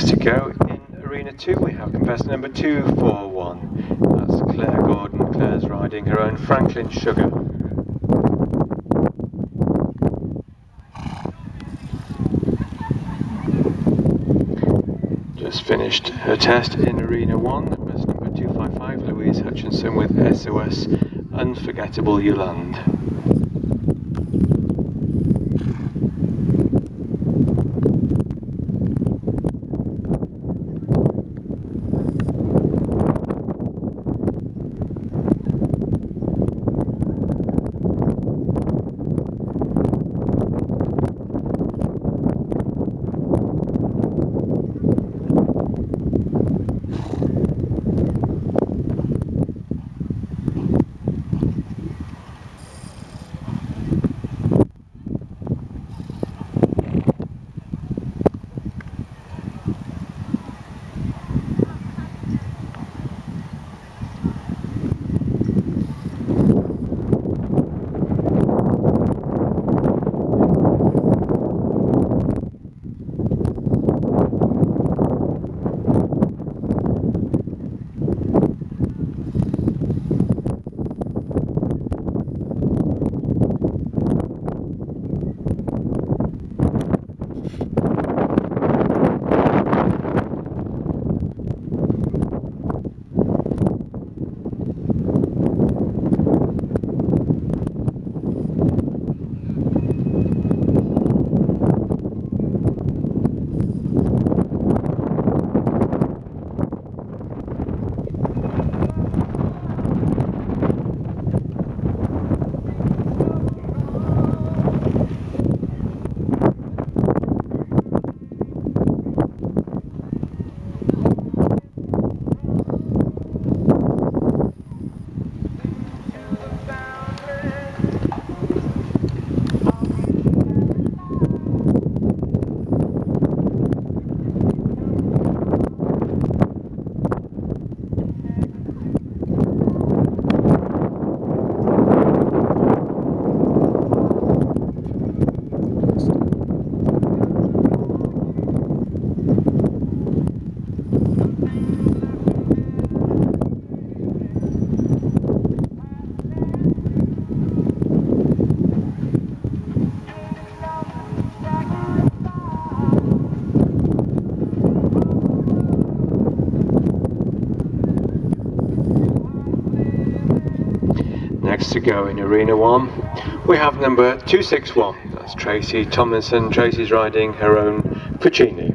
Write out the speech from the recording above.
6 to go. In Arena 2 we have contestant number 241. That's Clair Gordon. Claire's riding her own Franklyn Sugar. Just finished her test in Arena 1. Contestant number 255, Louise Hutchinson with SOS Unforgettable Yuland. To go in Arena 1 we have number 261, that's Tracy Tomlinson. Tracy's riding her own Puccini.